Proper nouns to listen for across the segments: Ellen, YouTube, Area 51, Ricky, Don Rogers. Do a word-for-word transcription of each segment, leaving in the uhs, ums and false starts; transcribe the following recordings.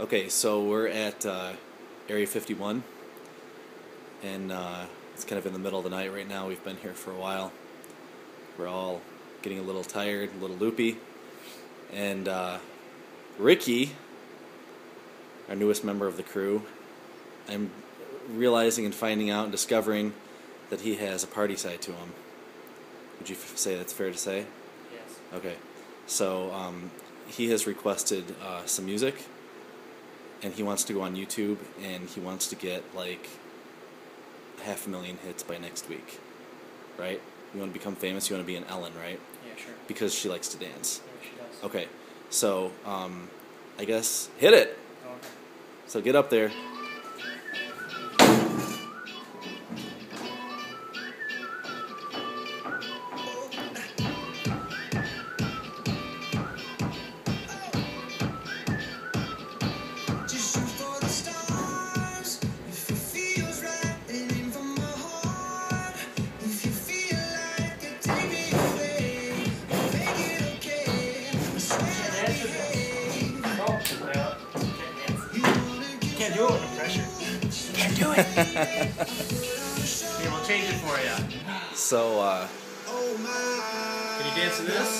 Okay, so we're at uh, Area fifty-one, and uh, it's kind of in the middle of the night right now. We've been here for a while. We're all getting a little tired, a little loopy, and uh, Ricky, our newest member of the crew, I'm realizing and finding out and discovering that he has a party side to him. Would you f say that's fair to say? Yes. Okay. So um, he has requested uh, some music, and he wants to go on YouTube, and he wants to get like half a million hits by next week, right? You want to become famous. You want to be an Ellen, right? Yeah, sure. Because she likes to dance. Yeah, she does. Okay. So um, I guess hit it. Okay. So get up there. Here, we'll change it for you. So, uh... can you dance to this?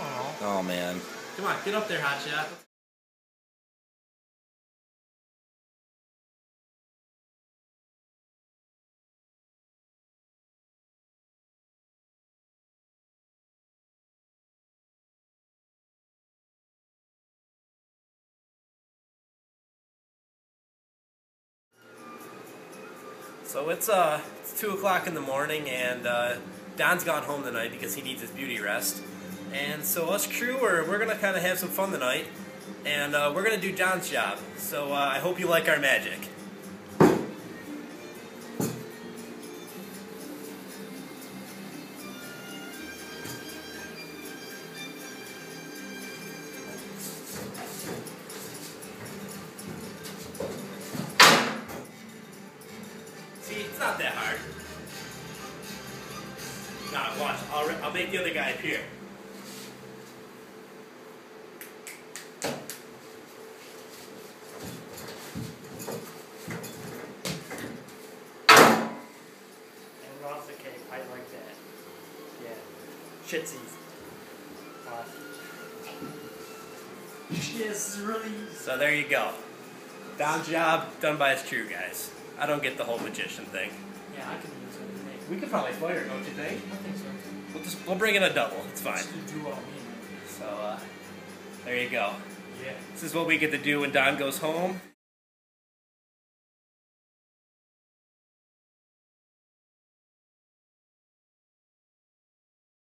Oh, oh man. Come on, get up there, hotshot. So it's uh it's two o'clock in the morning, and uh, Don's gone home tonight because he needs his beauty rest. And so us crew, are, we're gonna kind of have some fun tonight, and uh, we're gonna do Don's job. So uh, I hope you like our magic. It's not that hard. Nah, watch. I'll, I'll make the other guy appear. And off the cake. I like that. Yeah. Shit's easy. Awesome. Yes, really. So there you go. Down job done by his crew, guys. I don't get the whole magician thing. Yeah, I could use it. We could probably fire, don't you think? I think so. We'll just we'll bring in a double. It's fine. So uh, there you go. Yeah. This is what we get to do when Don goes home.